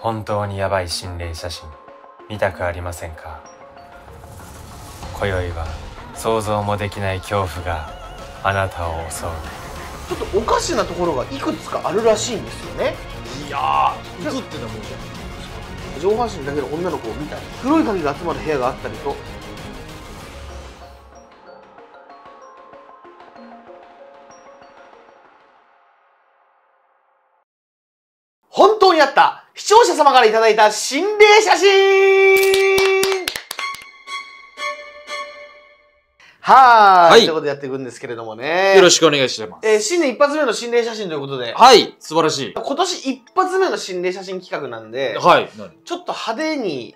本当にヤバい心霊写真見たくありませんか？今宵は想像もできない恐怖があなたを襲う。ちょっとおかしなところがいくつかあるらしいんですよね。いやー、映ってたもんね。上半身だけの女の子を見たり、黒い影が集まる部屋があったりと。本当にあった視聴者様からいただいた心霊写真はい。ということでやっていくんですけれどもね。よろしくお願いします。新年一発目の心霊写真ということで。はい。素晴らしい。今年一発目の心霊写真企画なんで。はい。ちょっと派手に。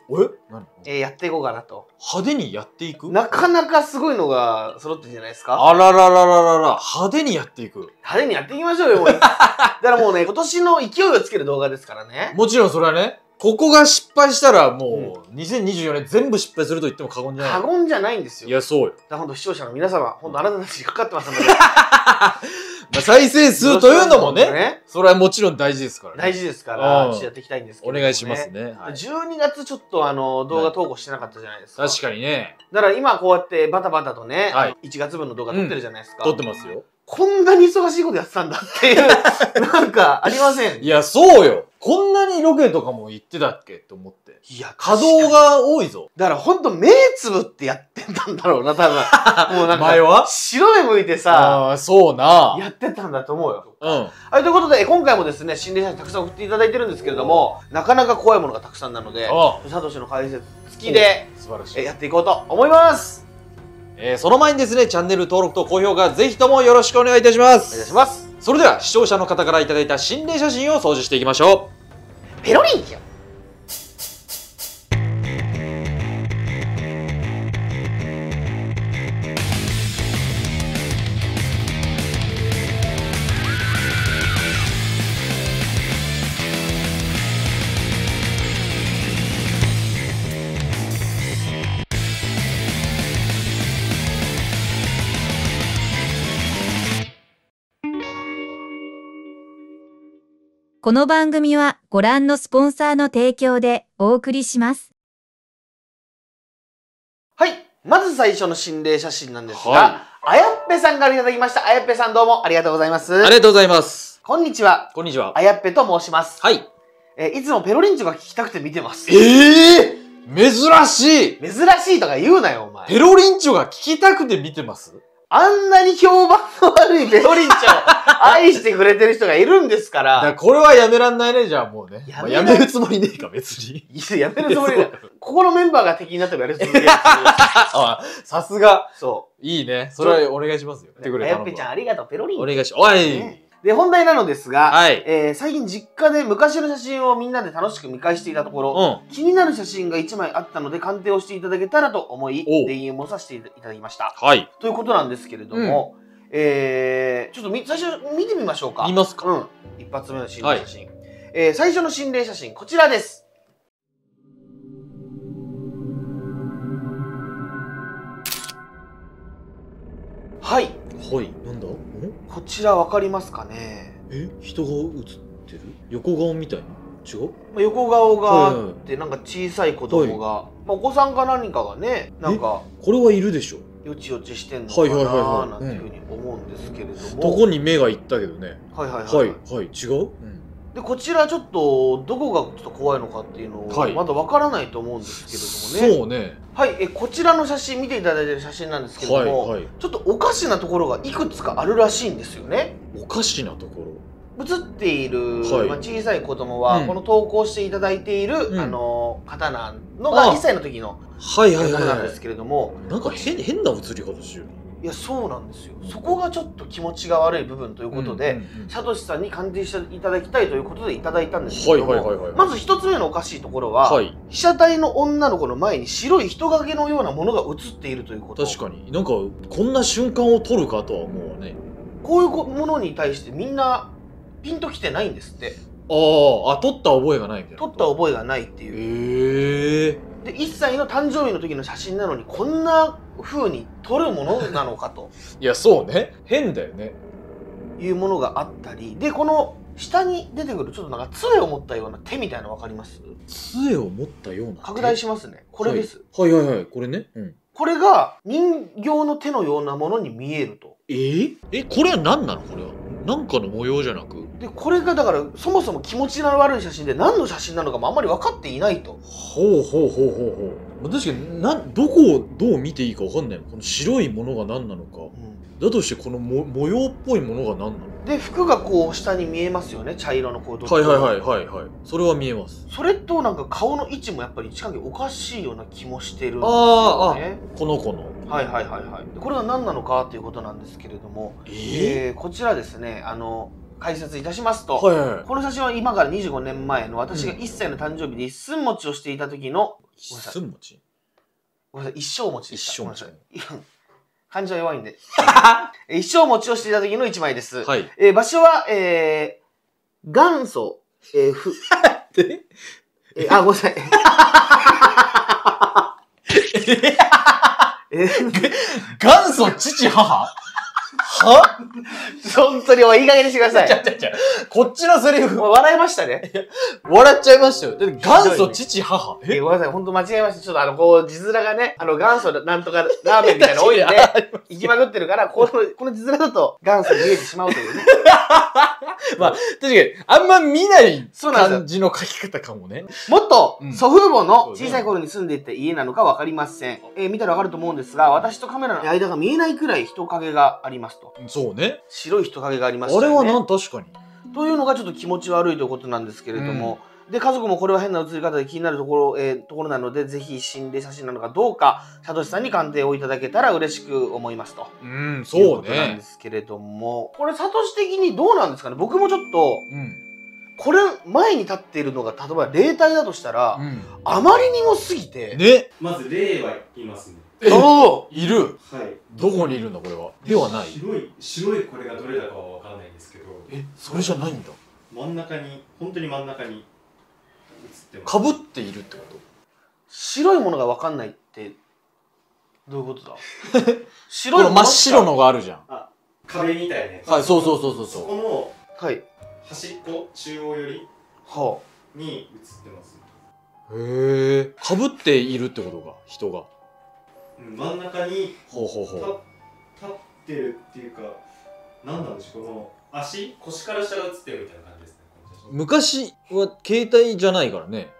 やっていこうかなと。派手にやっていく？なかなかすごいのが揃ってるんじゃないですか。あらららららら。派手にやっていく。派手にやっていきましょうよ、もう。だからもうね、今年の勢いをつける動画ですからね。もちろんそれはね。ここが失敗したらもう2024年全部失敗すると言っても過言じゃない。過言じゃないんですよ。いや、そうよ。だから本当視聴者の皆様、本当あなたたちにかかってますので。再生数というのもね、それはもちろん大事ですからね。大事ですから、ちょっとやっていきたいんですけど。お願いしますね。12月ちょっと動画投稿してなかったじゃないですか。確かにね。だから今こうやってバタバタとね、1月分の動画撮ってるじゃないですか。撮ってますよ。こんなに忙しいことやってたんだっていう、なんかありません？いや、そうよ。こんなにロケとかも行ってたっけと思って。いや、稼働が多いぞ。だからほんと目つぶってやってたんだろうな、多分。もうなんか、前は白目向いてさ、ああ、そうな。やってたんだと思うよ。うん。はい、ということで、今回もですね、心霊写真たくさん送っていただいてるんですけれども、なかなか怖いものがたくさんなので、サトシの解説付きで、素晴らしい。やっていこうと思います。その前にですね、チャンネル登録と高評価、ぜひともよろしくお願いいたします。お願いします。それでは、視聴者の方からいただいた心霊写真を掃除していきましょう。ペロリンよ。この番組はご覧のスポンサーの提供でお送りします。はい。まず最初の心霊写真なんですが、あやっぺさんからいただきました。あやっぺさんどうもありがとうございます。ありがとうございます。こんにちは。こんにちは。あやっぺと申します。はい。いつもペロリンチョが聞きたくて見てます。珍しい。珍しいとか言うなよ、お前。ペロリンチョが聞きたくて見てます？あんなに評判の悪いペロリンチョを愛してくれてる人がいるんですから。だからこれはやめらんないね、じゃあもうね。やめるつもりねえか、別に。やめるつもりねえ。ここのメンバーが敵になってもやるつもりねえ。さすが。そう。いいね。それはお願いしますよ。あやっぺちゃんありがとう、ペロリンチョ。お願いします。おい。で、本題なのですが、最近実家で昔の写真をみんなで楽しく見返していたところ、気になる写真が1枚あったので鑑定をしていただけたらと思い、DMをさせていただきました。はい。ということなんですけれども、ちょっと最初見てみましょうか。見ますか。うん。一発目の心霊写真。最初の心霊写真、こちらです。はい。はい、なんだ？こちらわかりますかね？人が写ってる？横顔みたいな？違う？まあ横顔があって、なんか小さい子供が、まあお子さんか何かがね、なんかこれはいるでしょ。よちよちしてんのかななんていうふうに思うんですけれども。どこに目がいったけどね。はいはいはいはい。違う？でこちらちょっとどこがちょっと怖いのかっていうのをまだわからないと思うんですけれどもね。そうね。はい、こちらの写真見ていただいている写真なんですけれども、ちょっとおかしなところがいくつかあるらしいんですよね。おかしなところ。写っている、まあ小さい子供は、この投稿していただいている、方なのが1歳の時の子なんですけれども、なんか変な写り方してる。いや、そうなんですよ。そこがちょっと気持ちが悪い部分ということで、サトシさんに鑑定していただきたいということでいただいたんですけども、まず一つ目のおかしいところは、被写体の女の子の前に白い人影のようなものが写っているということ。確かになんかこんな瞬間を撮るかとは思うね。こういうものに対してみんなピンときてないんですって。ああ、撮った覚えがないみたいな。撮った覚えがないっていう。で1歳の誕生日の時の写真なのにこんな風に撮るものなのかと。いや、そうね。変だよね。いうものがあったりで、この下に出てくるちょっとなんか杖を持ったような手みたいなの分かります？杖を持ったような手。拡大しますね。これです。はい、はい、はいはい、これね。うん。これが人形の手のようなものに見えると。これは何なの？これはなんかの模様じゃなくで、これがだからそもそも気持ちの悪い写真で何の写真なのかもあんまり分かっていないと。ほうほうほうほうほう。確かにどこをどう見ていいか分かんないの。この白いものが何なのか、だとしてこの模様っぽいものが何なので、服がこう下に見えますよね、茶色のコート。はいはいはいはいはい、それは見えます。それとなんか顔の位置もやっぱり近くおかしいような気もしてるんですよね。この子の。はいはいはいはい。これは何なのかということなんですけれども、こちらですね、解説いたしますと、この写真は今から25年前の私が1歳の誕生日で一寸餅をしていた時の、一寸餅？ごめんなさい、一生餅でした。一生餅。感じは弱いんで。一生餅をしていた時の一枚です。はい。場所は、元祖、ごめんなさい。元祖父母は本当にいい加減にしてください。こっちのセリフ。笑いましたね。笑っちゃいましたよ。元祖父母。ごめんなさい、本当間違えました。ちょっと字面がね、元祖なんとかラーメンみたいなの多いんで、行きまくってるから、この字面だと元祖に見えてしまうというね。まあ、確かに、あんま見ない感じの書き方かもね。もっと、祖父母の小さい頃に住んでいた家なのかわかりません。見たらわかると思うんですが、私とカメラの間が見えないくらい人影がありますと。そうね。白い人影がありましたね。あれは確かに。というのがちょっと気持ち悪いということなんですけれども、で、家族もこれは変な写り方で気になるところなので、ぜひ心霊写真なのかどうか、サトシさんに鑑定をいただけたら嬉しく思いますと。そうね。いうことなんですけれども、これサトシ的にどうなんですかね。僕もちょっと、これ前に立っているのが例えば霊体だとしたら、あまりにも過ぎてね。まず霊はいますね。いる。はい。どこにいるんだこれは。ではない。白いこれがどれだかはわからないんですけど。それじゃないんだ。真ん中に、本当に真ん中に映ってます。かぶっているってこと。白いものがわかんないってどういうことだ。白いもの。真っ白のがあるじゃん。あ、壁みたいなやつ。はい、そうそうそうそうそう。このはい端っこ中央よりはに映ってます。へえ。かぶっているってことか、人が。真ん中に立ってるっていうか、何なんでしょう、この足、腰から下が映ってるみたいな感じですね。昔は携帯じゃないからね、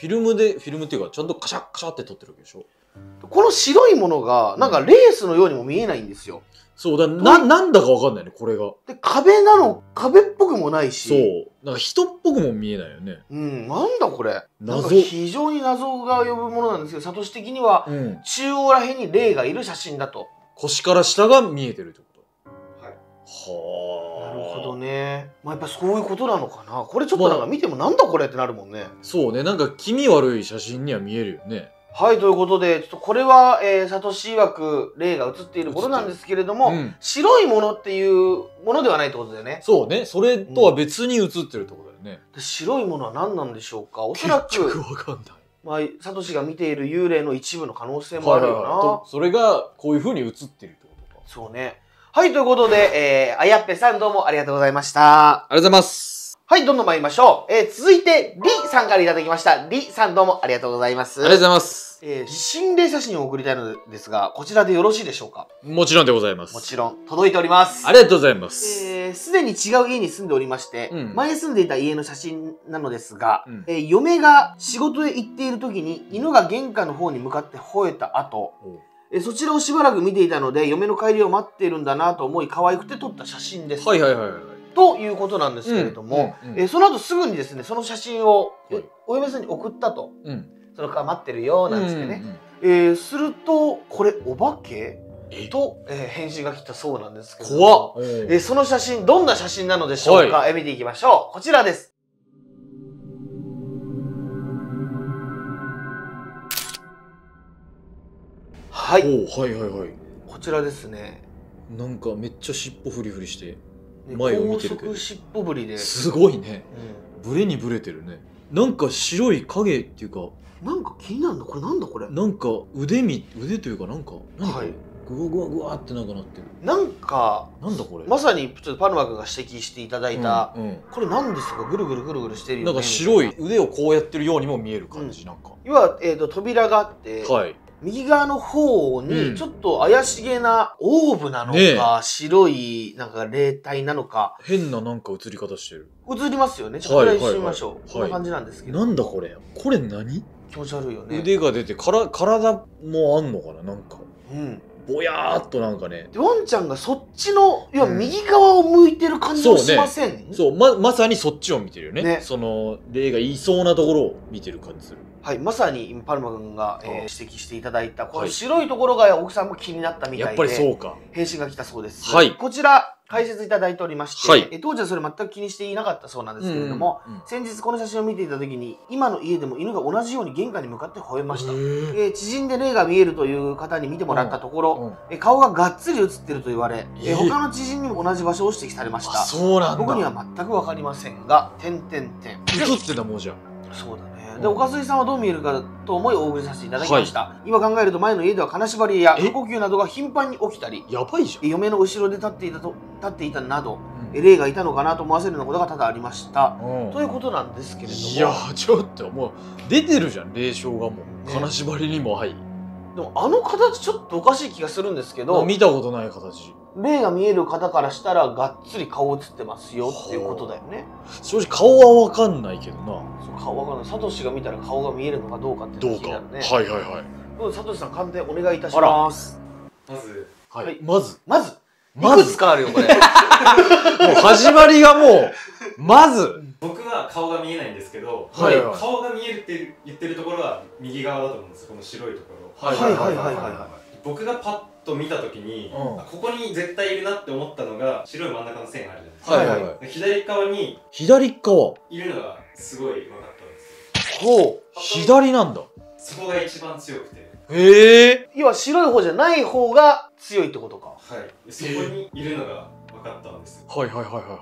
フィルムっていうかちゃんとカシャカシャって撮ってるわけでしょ。この白いものがなんかレースのようにも見えないんですよ。そうだ、なんだかわかんないね、これが。で、壁っぽくもないし、そうなんか人っぽくも見えないよね。なんだこれ、謎。非常に謎が呼ぶものなんですけど、サトシ的には中央らへんに霊がいる写真だと。腰から下が見えてるってこと。はい。はあ。なるほどね。まあやっぱそういうことなのかな。これちょっとなんか見てもなんだこれってなるもんね。そうね、なんか気味悪い写真には見えるよね。はい、ということで、ちょっとこれは、サトシ曰く、霊が映っていることなんですけれども、白いものっていうものではないってことだよね。そうね。それとは別に映ってるってことだよね。白いものは何なんでしょうか。おそらく、結局わかんない。まあ、サトシが見ている幽霊の一部の可能性もあるよな。それが、こういうふうに映ってるってことか。そうね。はい、ということで、あやっぺさんどうもありがとうございました。ありがとうございます。はい、どんどん参りましょう。続いて、りさんからいただきました。りさんどうもありがとうございます。ありがとうございます。心霊写真を送りたいのですが、こちらでよろしいでしょうか？もちろんでございます。もちろん、届いております。ありがとうございます。すでに違う家に住んでおりまして、前住んでいた家の写真なのですが、嫁が仕事へ行っている時に、犬が玄関の方に向かって吠えた後、そちらをしばらく見ていたので、嫁の帰りを待っているんだなと思い、可愛くて撮った写真です。はいはいはいはい。ということなんですけれども、その後すぐにですね、その写真をお嫁さんに送ったと、そのか待ってるよなんですけどね、するとこれお化けと返信が来たそうなんですけど、怖っ。その写真どんな写真なのでしょうか、見ていきましょう。こちらです。はい、はいはいはい。こちらですね。なんかめっちゃ尻尾フリフリして前を見てるけど、尻尾ぶりですごいね。ブレにブレてるね。なんか白い影っていうか、なんか気になるのこれ、なんだこれ。なんか腕というか、なんかグワグワグワってなんかなってる。なんかなんだこれ、まさにちょっとパルマ君が指摘していただいた、うんうん、これなんですか、ぐるぐるぐるぐるしてるよね、なんか白い腕をこうやってるようにも見える感じ、うん、なんか要は、扉があって、はい、右側の方にちょっと怪しげなオーブなのか、ね、白いなんか霊体なのか、変ななんか映り方してる、映りますよね。ちょっと暗いしてみましょう。こんな感じなんですけど、なんだこれ、これ何、気持ち悪いよね。腕が出てから体もあんのかな、なんか、うん、ぼやーっとなんかね。ワンちゃんがそっちの、いや、右側を向いてる感じもしません、ね。そう、ね、そう、まさにそっちを見てるよね。ね、その霊がいそうなところを見てる感じする。はい、まさにパルマ君が、指摘していただいたこの白いところが奥さんも気になったみたいで、やっぱりそうか、返信が来たそうです。はい、こちら解説いただいておりまして、はい、当時はそれ全く気にしていなかったそうなんですけれども、うんうん、先日この写真を見ていた時に今の家でも犬が同じように玄関に向かって吠えました。知人で霊が見えるという方に見てもらったところ、うんうん、顔ががっつり写ってると言われ、他の知人にも同じ場所を指摘されました。そうなんだ。僕には全く分かりませんが、点点点。写ってたもんじゃん。そうだね。で、岡杉さんはどう見えるかと思いお送りさせていただきました、はい、今考えると前の家では金縛りや過呼吸などが頻繁に起きたり、やばいじゃん、嫁の後ろで立っていたなど、うん、霊がいたのかなと思わせるようなことが多々ありました、うん、ということなんですけれども、いやちょっともう出てるじゃん、霊障がもう金縛りにも入り、でもあの形ちょっとおかしい気がするんですけど、見たことない形、霊が見える方からしたらがっつり顔写ってますよっていうことだよね。正直顔は分かんないけどな。そう、顔分かんない。サトシが見たら顔が見えるのかどうかって気になるね。どうか。はいはいはい。どうぞサトシさん、鑑定お願いいたします。まず、はい、まずいくつかあるよこれ。もう始まりがもうまず。僕は顔が見えないんですけど、顔が見えるって言ってるところは右側だと思うんです。この白いところ。はいはいはいはいはい。僕がパッと見た時に、うん、ここに絶対いるなって思ったのが白い真ん中の線あるじゃないですか、左側にいるのがすごい分かったんですよ。ほう、左なんだ。そこが一番強くて、要は白い方じゃない方が強いってことか。はい、そこにいるのが分かったんですよ。はいはいはいはいはい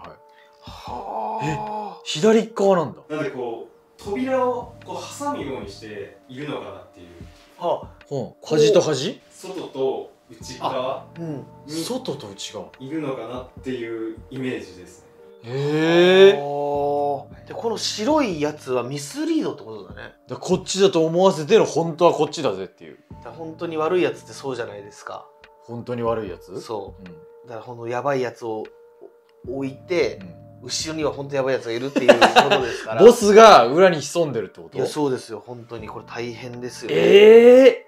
はあ、左側なんだ。なんでこう扉をこう挟むようにしているのかなっていう、端と端、外と内側にいるのかなっていうイメージですね。へえ。この白いやつはミスリードってことだね。こっちだと思わせてる、本当はこっちだぜっていう。本当に悪いやつってそうじゃないですか。本当に悪いやつ、そう、うん、だからこのやばいやつを置いて、後ろには本当にやばいやつがいるっていうことですから。ボスが裏に潜んでるってこと。いや、そうですよ。本当にこれ大変ですよね。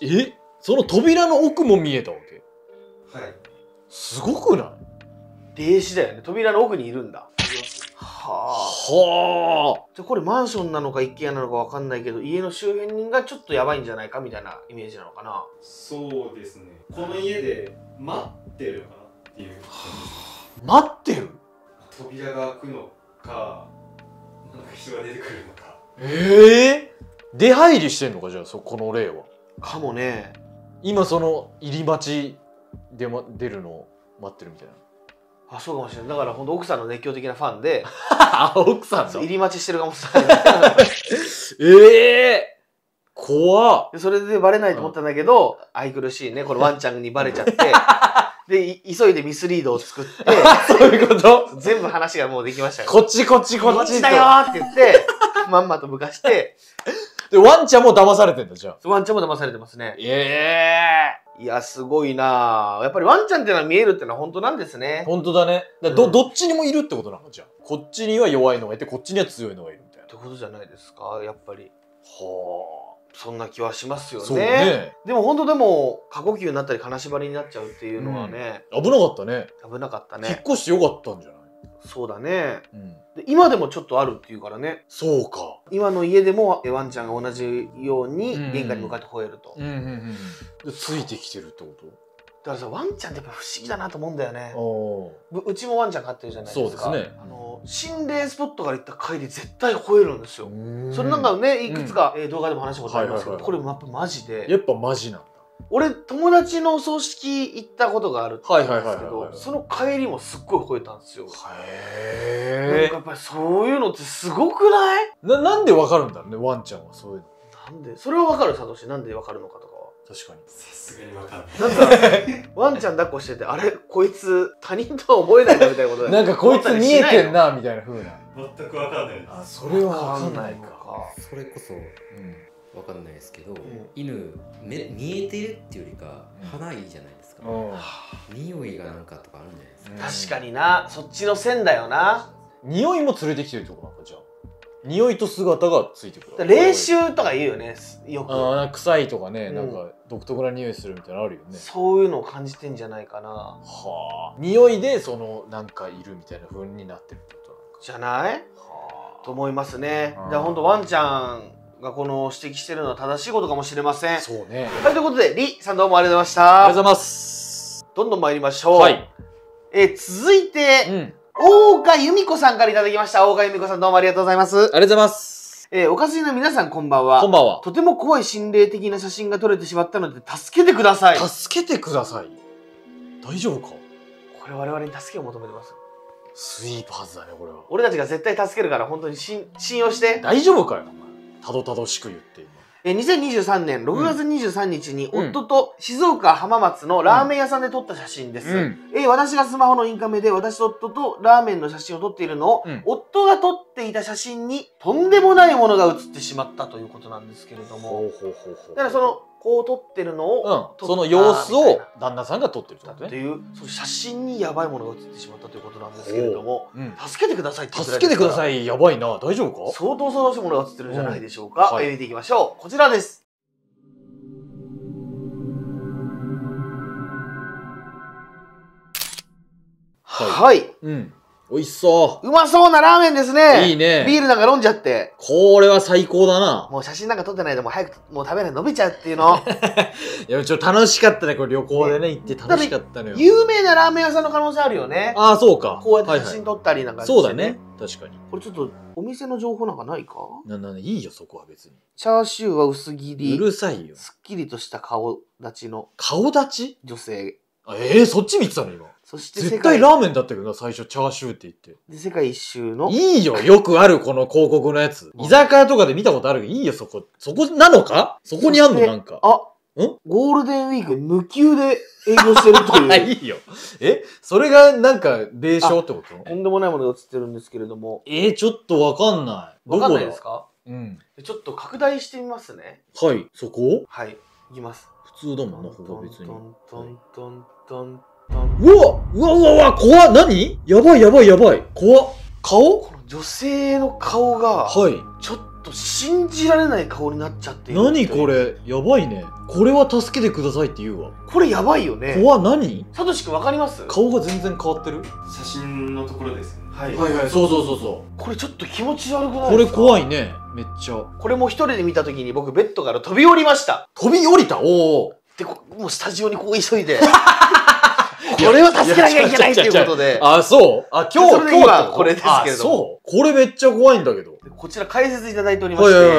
その扉の奥も見えたわけ。はい。すごくない？霊視だよね。扉の奥にいるんだ。はあ。じゃあこれマンションなのか一軒家なのかわかんないけど、家の周辺がちょっとやばいんじゃないかみたいなイメージなのかな。そうですね。この家で待ってるのかなっていう。待ってる？扉が開くのか、なんか人が出てくるのか。出入りしてんのか、じゃあそこの霊は。かもね。今その入り待ちで出るのを待ってるみたいな。あ、そうかもしれない。だから本当奥さんの熱狂的なファンで、奥さんの入り待ちしてるかもしれない。怖っ。それでバレないと思ったんだけど、愛くるしいね、このワンちゃんにバレちゃって。で、急いでミスリードを作って、そういうこと？全部話がもうできましたよ。こっちだよーって言って、まんまとぶかして、で、ワンちゃんも騙されてんだじゃん。ワンちゃんも騙されてますね。いや、すごいなぁ。やっぱりワンちゃんっていうのは見えるっていうのは本当なんですね。本当だね。どっちにもいるってことなのじゃん。こっちには弱いのがいて、こっちには強いのがいるみたいな。ってことじゃないですか、やっぱり。はぁ。そんな気はしますよね。そうね。でも本当でも過呼吸になったり金縛りになっちゃうっていうのはね、危なかったね。危なかったね。引っ越してよかったんじゃない？そうだね。で、今でもちょっとあるっていうからね。そうか。今の家でもワンちゃんが同じように玄関に向かって吠えると。ついてきてるってこと？だからさ、ワンちゃんってやっぱ不思議だなと思うんだよね。うちもワンちゃん飼ってるじゃないですか。そうですね。心霊スポットから行った帰り絶対吠えるんですよ。それなんかね、いくつか動画でも話したことありますけど、これもやっぱマジで。やっぱマジなんだ。俺、友達のお葬式行ったことがあるって言うんですけど、その帰りもすっごい吠えたんですよ。へえ。なんかやっぱりそういうのってすごくない？なんでわかるんだろうね、ワンちゃんはそういうの。なんでそれはわかる、サトシ。なんでわかるのかとかは。確かに。さすがにわかんない。なんか、ワンちゃん抱っこしてて、あれ、こいつ、他人とは思えないなみたいなことだよね。なんか、こいつ見えてんな、みたいな風な。全くわかんないです。あ、それはわかんないか。それこそ、わかんないですけど、犬、見えてるっていうよりか、鼻いいじゃないですか。匂いがなんかとかあるんじゃないですか。確かにな、そっちの線だよな。匂いも連れてきてるってことなんか、じゃあ。匂いと姿がついてくる。霊臭とか言うよね、よく。ああ、臭いとかね、なんか独特な匂いするみたいなのあるよね。そういうのを感じてんじゃないかな。はあ。匂いでそのなんかいるみたいな風になってるってことなのか。じゃない？はあ。と思いますね。じゃあ本当ワンちゃんがこの指摘してるのは正しいことかもしれません。そうね。はい、ということで李さんどうもありがとうございました。ありがとうございます。どんどん参りましょう。はい。続いて。大岡由美子さんからいただきました。大岡由美子さんどうもありがとうございます。ありがとうございます。おかずりの皆さんこんばんは。こんばんは。とても怖い心霊的な写真が撮れてしまったので、助けてください。助けてください。大丈夫か？これ我々に助けを求めてます。スイーパーズだね、これは。俺たちが絶対助けるから、本当に信用して。大丈夫かよ、お前。たどたどしく言って。2023年6月23日に夫と静岡浜松のラーメン屋さんで撮った写真です。私がスマホのインカメで私と夫とラーメンの写真を撮っているのを、夫が撮っていた写真にとんでもないものが写ってしまったということなんですけれども。だからその、こう撮ってるのを、その様子を旦那さんが撮ってるという、その写真にやばいものが写ってしまったということなんですけれども、助けてくださいって言ってたら。助けてください、やばいな、大丈夫か？相当恐ろしいものが写ってるんじゃないでしょうか。見ていきましょう。こちらです。はい。美味しそう。うまそうなラーメンですね。いいね。ビールなんか飲んじゃって。これは最高だな。もう写真なんか撮ってないでもう早くもう食べないで伸びちゃうっていうの。いや、ちょっと楽しかったね。これ旅行でね、行って楽しかったのよ。有名なラーメン屋さんの可能性あるよね。ああ、そうか。こうやって写真撮ったりなんかしてね。そうだね。確かに。これちょっとお店の情報なんかないか？なんいいよ、そこは別に。チャーシューは薄切り。うるさいよ。すっきりとした顔立ちの。顔立ち？女性。そっち見てたの今。そして絶対ラーメンだったけどな、最初チャーシューって言って。で、世界一周の。いいよ、よくある、この広告のやつ。居酒屋とかで見たことあるけど、いいよ、そこ。そこなのか？そこにあんのなんか。ゴールデンウィーク無給で営業してるという。いいよ。それがなんか、霊障ってこと？とんでもないものが映ってるんですけれども。ちょっとわかんない。わかんないですか？ちょっと拡大してみますね。はい、そこ？はい、いきます。普通だもんな、ほぼ別に。うわ、怖っ、何？やばい、怖っ、顔？この女性の顔が、ちょっと信じられない顔になっちゃっている。何これ、やばいね。これは助けてくださいって言うわ。これやばいよね。怖っ、何？さとしくんわかります？顔が全然変わってる？写真のところです。はい、そう。これちょっと気持ち悪くないですか？これ怖いね、めっちゃ。これも一人で見た時に僕ベッドから飛び降りました。飛び降りた？おお。で、もうスタジオにこう急いで。これを助けなきゃいけないっていうことで。あ、そう。あ、今日はこれですけれども。そう。これめっちゃ怖いんだけど。こちら解説いただいておりまして、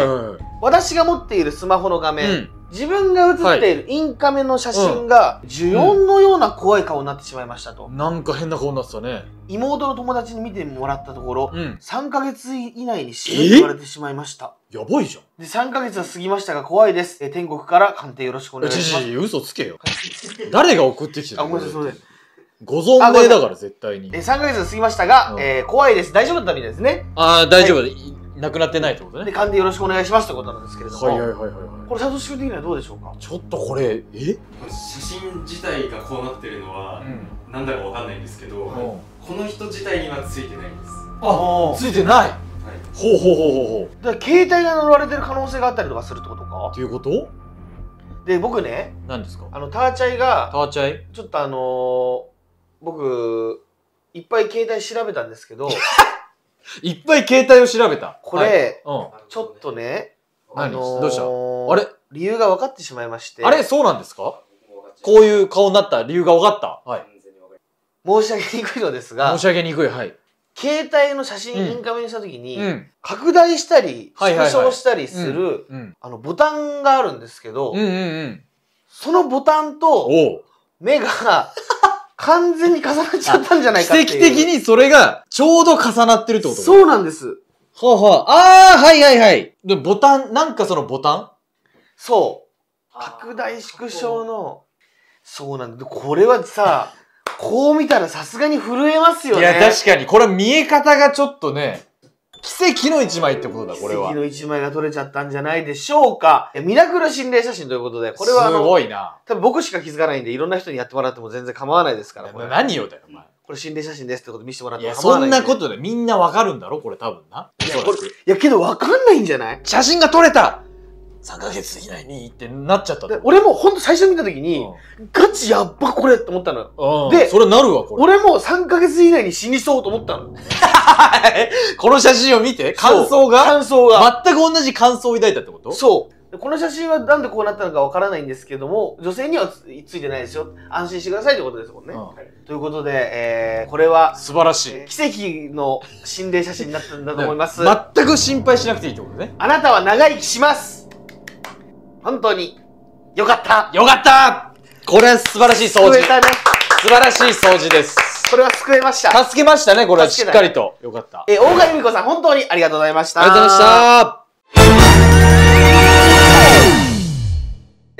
私が持っているスマホの画面、自分が写っているインカメの写真が、呪怨のような怖い顔になってしまいましたと。なんか変な顔になってたね。妹の友達に見てもらったところ、3ヶ月以内に死ぬと言われてしまいました。やばいじゃん。で、3ヶ月は過ぎましたが怖いです。天国から鑑定よろしくお願いします。嘘つけよ。誰が送ってきてたの？あ、ごめんなさい、そうです。ご存命だから絶対に。3ヶ月は過ぎましたが、怖いです。大丈夫だったみたいですね。ああ、大丈夫だ。なくなってないってことね。で、鑑定よろしくお願いしますってことなんですけれども。これ、佐藤君的にはどうでしょうか？ちょっとこれ、写真自体がこうなってるのは、なんだかわかんないんですけど、この人自体にはついてないんです。あ、ついてない？ほう。だから携帯が呪われてる可能性があったりとかするってことか？っていうこと？で、僕ね、何ですか？ターチャイが、ちょっと僕、いっぱい携帯調べたんですけど、いっぱい携帯を調べた。これ、ちょっとね、どうした？あれ？理由が分かってしまいまして。あれ？そうなんですか？こういう顔になった理由が分かった。申し上げにくいのですが。申し上げにくい、はい。携帯の写真インカメにしたときに、拡大したり、縮小したりする、ボタンがあるんですけど、そのボタンと、目が、完全に重なっちゃったんじゃないかっていう。奇跡的にそれがちょうど重なってるってこと？そうなんです。はあ、はいはいはい。で、ボタン、なんかそのボタン？そう。拡大縮小の。そうなんだ。これはさ、こう見たらさすがに震えますよね。いや、確かに。これは見え方がちょっとね、奇跡の一枚ってことだ、これは。奇跡の一枚が撮れちゃったんじゃないでしょうか。ミラクル心霊写真ということで、これはすごいな。多分僕しか気づかないんで、いろんな人にやってもらっても全然構わないですから、これ。何よだよ、お前。これ心霊写真ですってこと見せてもらっても構わない。いや、そんなことでみんなわかるんだろ、これ多分な。いや、けどわかんないんじゃない？写真が撮れた！3ヶ月以内にってなっちゃった。俺もほんと最初見た時に、ガチやっばこれって思ったのよ。で、それなるわ、これ。俺も3ヶ月以内に死にそうと思ったの。この写真を見て、感想が。全く同じ感想を抱いたってこと？そう。この写真はなんでこうなったのかわからないんですけども、女性にはついてないですよ。安心してくださいってことですもんね。ということで、これは、素晴らしい。奇跡の心霊写真になったんだと思います。全く心配しなくていいってことね。あなたは長生きします。本当に、よかったよかったこれは素晴らしい掃除。救えたね。素晴らしい掃除です。これは救えました。助けましたね、これはしっかりと。よかった。大賀由美子さん、本当にありがとうございました。ありがとうございました。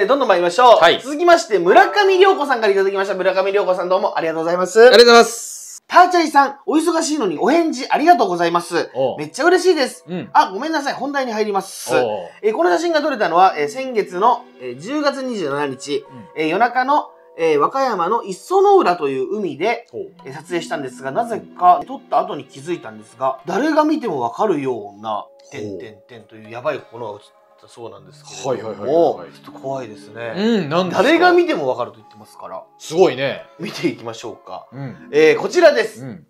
どんどん参りましょう。はい、続きまして、村上涼子さんからいただきました。村上涼子さん、どうもありがとうございます。ありがとうございます。ターチャイさん、お忙しいのにお返事ありがとうございます。めっちゃ嬉しいです。うん、あ、ごめんなさい。本題に入ります。この写真が撮れたのは、先月の、10月27日、うん、夜中の、和歌山の磯の浦という海で、撮影したんですが、なぜか撮った後に気づいたんですが、誰が見てもわかるような、点というやばいものが映ったそうなんですけれども、ちょっと怖いですね。うん、なんですか？誰が見てもわかると言ってますから。すごいね。見ていきましょうか。うん、こちらです。うん、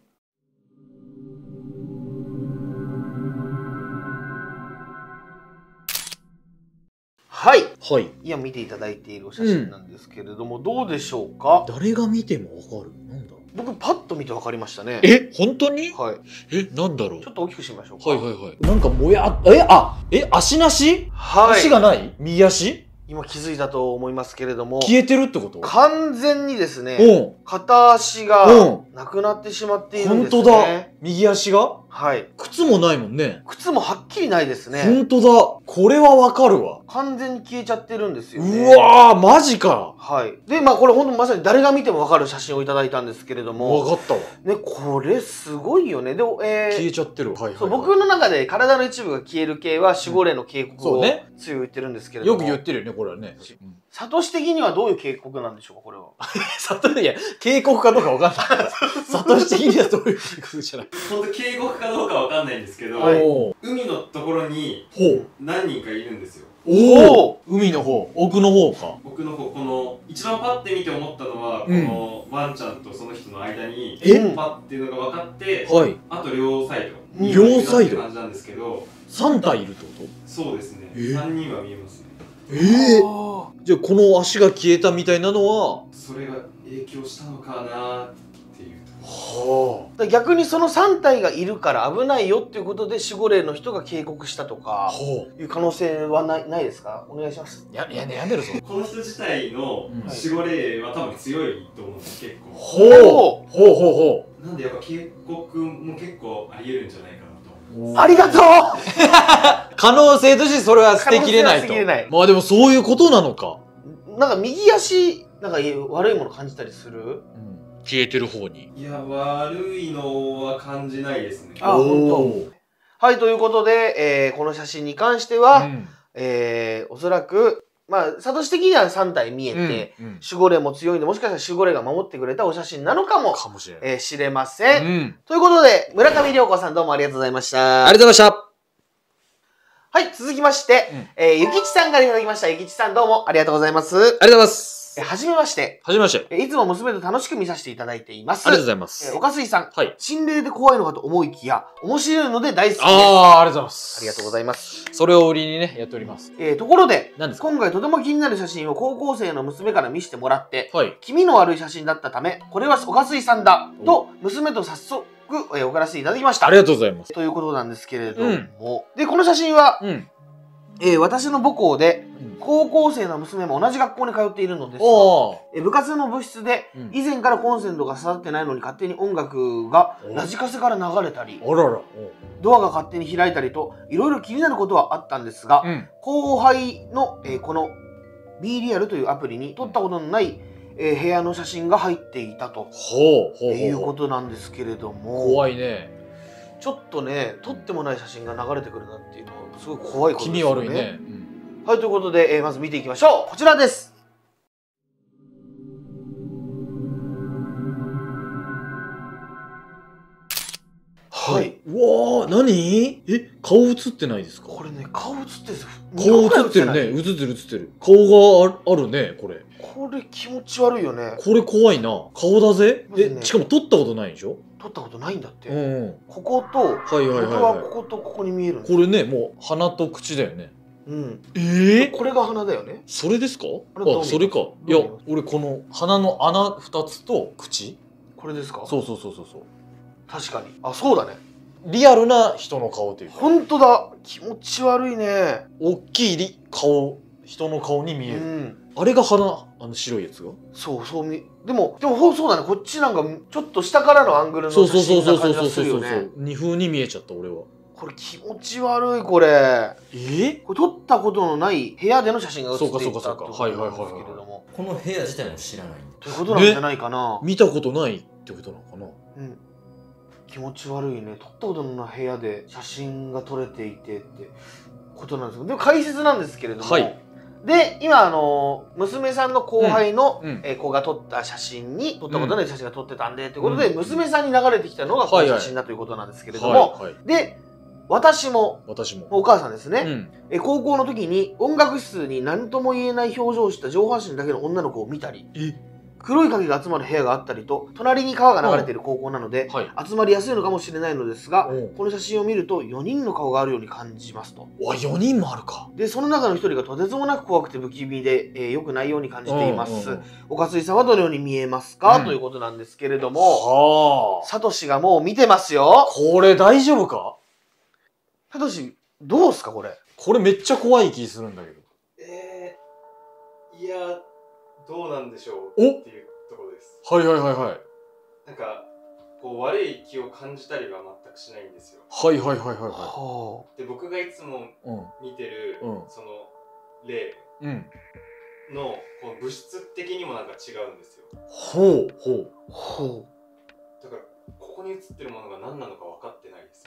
はい。はい。今見ていただいているお写真なんですけれども、どうでしょうか？誰が見てもわかる？なんだ？僕パッと見てわかりましたね。え、本当に？はい。なんだろう。ちょっと大きくしてみましょうか。はいはいはい。なんかもや、足なし？はい。足がない？右足？今気づいたと思いますけれども。消えてるってこと？完全にですね、片足がなくなってしまっているんですね。本当だ。右足が？はい。靴もないもんね。靴もはっきりないですね。本当だ。これはわかるわ。完全に消えちゃってるんですよね。うわー、マジか。はい。で、まあこれ本当まさに誰が見てもわかる写真をいただいたんですけれども。わかったわ。ね、これすごいよね。で、消えちゃってる。はいはいはい。そう、僕の中で体の一部が消える系は守護霊の警告を強く言ってるんですけれども。よく言ってるよね、これはね。サトシ的にはどういう警告なんでしょうか、これは。サトシ、いや、警告かどうかわかんない。サトシ的にはどういう警告じゃない。本当警告かどうかわかんないんですけど、海のところに何人かいるんですよ。おお、海の方、奥の方か。奥の方、この、一番パッて見て思ったのは、このワンちゃんとその人の間に、パッていうのが分かって、あと両サイド。両サイド感じなんですけど、3体いるってこと？そうですね。3人は見えますね。じゃあこの足が消えたみたいなのは、それが影響したのかなっていう。はあ、逆にその3体がいるから危ないよっていうことで守護霊の人が警告したとかいう可能性はないですか？お願いします。やめるぞ。この人自体の守護霊は多分強いと思うんです。結構ほうなんでやっぱ警告も結構あり得るんじゃないかなと。ありがとう。可能性としてそれは捨てきれないと。まあでもそういうことなのか。なんか右足なんか悪いもの感じたりする？消えてる方に。いや、悪いのは感じないですね。あ、本当。はい、ということで、この写真に関しては、おそらく、まあ、サトシ的には3体見えて、守護霊も強いので、もしかしたら守護霊が守ってくれたお写真なのかもしれません。ということで、村上涼子さんどうもありがとうございました。ありがとうございました。はい、続きまして、ゆきちさんからいただきました。ゆきちさんどうもありがとうございます。ありがとうございます。はじめまして。はじめまして。いつも娘と楽しく見させていただいています。ありがとうございます。おかすいさん。はい。心霊で怖いのかと思いきや、面白いので大好きです。ありがとうございます。ありがとうございます。それを売りにね、やっております。ところで、今回とても気になる写真を高校生の娘から見せてもらって、気味の悪い写真だったため、これはおかすいさんだ、と、娘と早速、送らせていただきました。ありがとうございます。ということなんですけれども、で、この写真は、私の母校で、高校生の娘も同じ学校に通っているのですが、部活の部室で、以前からコンセントが刺さってないのに勝手に音楽がラジカセから流れたり、ドアが勝手に開いたりと、いろいろ気になることはあったんですが、後輩のこの B リアルというアプリに撮ったことのない部屋の写真が入っていたということなんですけれども、怖いね。ちょっとね、撮ってもない写真が流れてくるなっていうのはすごい怖いことですよね。気味悪いね。はい、ということで、まず見ていきましょう。こちらです。はい、うわー、何？顔映ってないですか？これね、顔映ってる。顔映ってるね。映ってる映ってる。顔があるね、これ。これ気持ち悪いよね。これ怖いな。顔だぜ。しかも撮ったことないでしょ？撮ったことないんだって。ここと、僕はこことここに見える。これね、もう鼻と口だよね。うん。これが鼻だよね。それですか？あ、それか。いや、俺この鼻の穴2つと口。これですか？そうそうそうそうそう。確かに。あ、そうだね。リアルな人の顔というか。本当だ。気持ち悪いね。大きい顔、人の顔に見える。うん、あれが鼻、あの白いやつが。そうそう、でもそうだね。こっちなんかちょっと下からのアングルの写真な感じがするよね。二風に見えちゃった俺は。これ気持ち悪いこれ。これ撮ったことのない部屋での写真が写っていたってことなんですけれども、この部屋自体も知らない。ということなんじゃないかな。見たことないってことなのかな。うん。気持ち悪いね。撮ったことのない部屋で写真が撮れていてってことなんですけど、でも解説なんですけれども、はい、で今娘さんの後輩の、子が撮った写真に、撮ったことのない写真が撮ってたんでということで、娘さんに流れてきたのがこの写真だということなんですけれども、で私もお母さんですね、高校の時に音楽室に何とも言えない表情をした上半身だけの女の子を見たり。黒い影が集まる部屋があったりと、隣に川が流れている高校なので、集まりやすいのかもしれないのですが、この写真を見ると4人の顔があるように感じますと。わ、4人もあるか。でその中の1人がとてつもなく怖くて不気味で、よくないように感じています。おかついさんはどのように見えますか、ということなんですけれども、サトシがもう見てますよ。これ大丈夫か？サトシどうすか？これめっちゃ怖い気するんだけど。いやどうなんでしょうっていうところです。はい、なんかこう悪い気を感じたりは全くしないんですよ。で僕がいつも見てる、その霊のこう物質的にもなんか違うんですよ。だからここに写ってるものが何なのか分かってないです、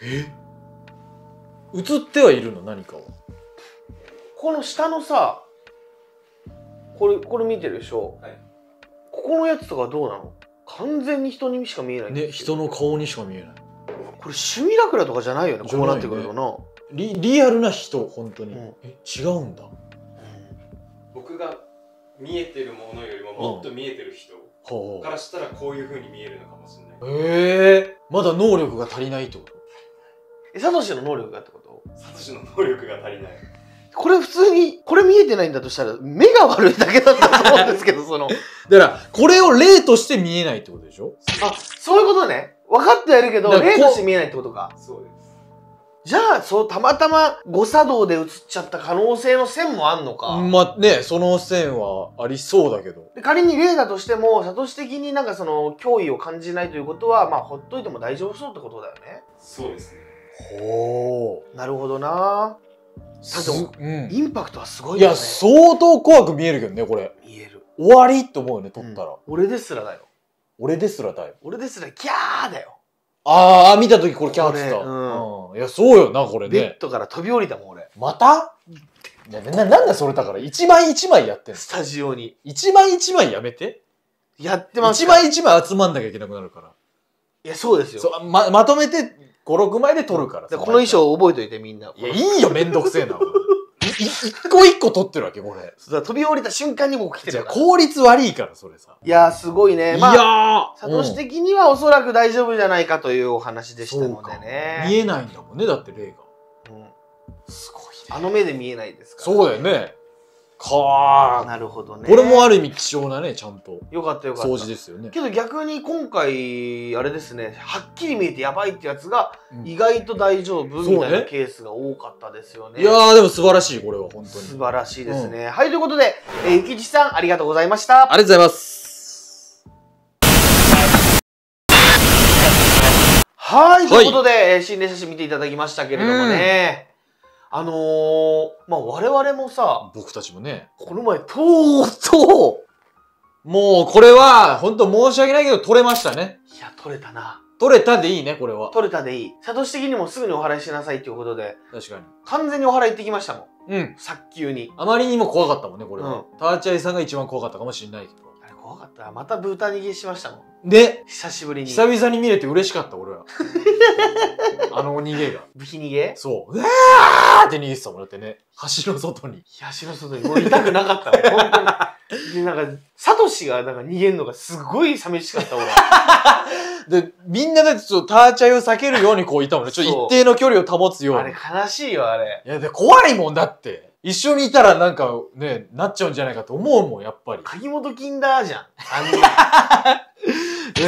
僕が。写ってはいるの？何かを。この下のさ、これ見てるでしょ、ここのやつとかどうなの？完全に人にしか見えないね。人の顔にしか見えない。これシュミラクラとかじゃないよね。こうなってくるとな、リアルな人、本当に。違うんだ。僕が見えてるものよりももっと見えてる人からしたらこういうふうに見えるのかもしれない。まだ能力が足りないってこと？サトシの能力がってこと？サトシの能力が足りない。これ普通にこれ見えてないんだとしたら目が悪いだけだと思うんですけど、だからこれを例として見えないってことでしょ？あ、そういうことね。分かってやるけど例として見えないってことか。そうです。じゃあたまたま誤作動で映っちゃった可能性の線もあんのか。まあね、その線はありそうだけど。仮に例だとしてもサトシ的になんかその脅威を感じないということは、まあほっといても大丈夫そうってことだよね。そうですね。ほう。なるほどな。インパクトはすごいよね。いや相当怖く見えるけどね、これ。見える。終わりと思うよね、撮ったら。俺ですらキャーだよ。ああ、見た時これキャーってた。いやそうよな、これね。ベッドから飛び降りたもん俺。またなんだそれ。だから一枚一枚やってんの、スタジオに。一枚一枚やめて。やってます。一枚一枚集まんなきゃいけなくなるから。いやそうですよ。まとめて56枚で撮るから。この衣装覚えといてみんな。いやいいよ、めんどくせえな。一個一個撮ってるわけこれ。飛び降りた瞬間にもう来てる。効率悪いからそれさ。いやすごいね。まあサトシ的にはおそらく大丈夫じゃないかというお話でしたのでね。見えないんだもんね、だって霊が。すごいね、あの目で見えないですから。そうだよね。かあ、なるほどね。これもある意味貴重なね、ちゃんと。よかったよかった。掃除ですよね。けど逆に今回あれですね、はっきり見えてやばいってやつが意外と大丈夫みたいなケースが多かったですよね。いやーでも素晴らしい、これは本当に。素晴らしいですね。はい、ということで、ゆきちさんありがとうございました。ありがとうございます。はい、ということで、心霊写真見ていただきましたけれどもね。我々もさ、僕たちもね、この前とうとう、もうこれは本当申し訳ないけど取れましたね。いや、取れたな。取れたでいいね、これは。取れたでいい。サトシ的にもすぐにお払いしなさいっていうことで。確かに。完全にお払い行ってきましたもん。うん。早急に。あまりにも怖かったもんね、これは。うん、ターチャイさんが一番怖かったかもしれないけど。あれ怖かった。また豚逃げしましたもん。で、久しぶりに。久々に見れて嬉しかった、俺は。あの逃げが。ブヒ逃げ？そう。うわーって逃げてたもんだってね。橋の外に。いや、橋の外に。もう痛くなかったね。本当に。で、なんか、サトシがなんか逃げるのがすごい寂しかった、俺は。で、みんなでちょっとターチャイを避けるようにこういたもんね。ちょっと一定の距離を保つように。あれ悲しいよ、あれ。いや、で、怖いもんだって。一緒にいたらなんかね、なっちゃうんじゃないかと思うもん、やっぱり。鍵元金だーじゃん。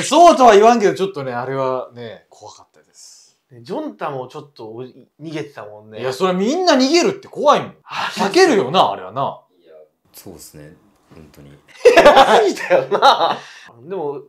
そうとは言わんけど、ちょっとね、あれはね、怖かったです。ジョンタもちょっと逃げてたもんね。いや、それみんな逃げるって怖いもん。避けるよな、あれはな。いや、そうですね。本当に。過ぎたよな。でも、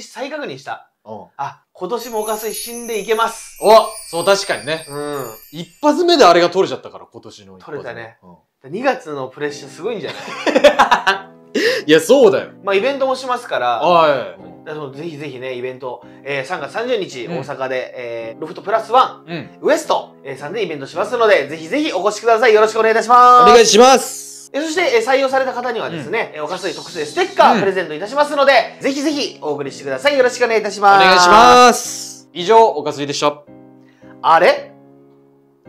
再確認した。うん、あ、今年もおかすい死んでいけます。お、そう、確かにね。うん。一発目であれが取れちゃったから、今年の一発目。取れたね。うん、2月のプレッシャーすごいんじゃない？いや、そうだよ。まあ、イベントもしますから。はい。ぜひぜひね、イベント、3月30日、大阪で、ロフトプラスワン、ウエスト、さんでイベントしますので、ぜひぜひお越しください。よろしくお願いいたします。お願いします。そして、採用された方にはですね、おかすい特製ステッカープレゼントいたしますので、ぜひぜひお送りしてください。よろしくお願いいたします。お願いします。以上、おかすいでした。あれ？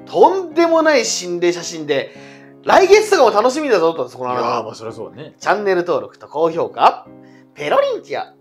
とんでもない心霊写真で、来月とかも楽しみだぞと、そこのあなた。ああ、まあそりゃそうだね。チャンネル登録と高評価、ペロリンチア。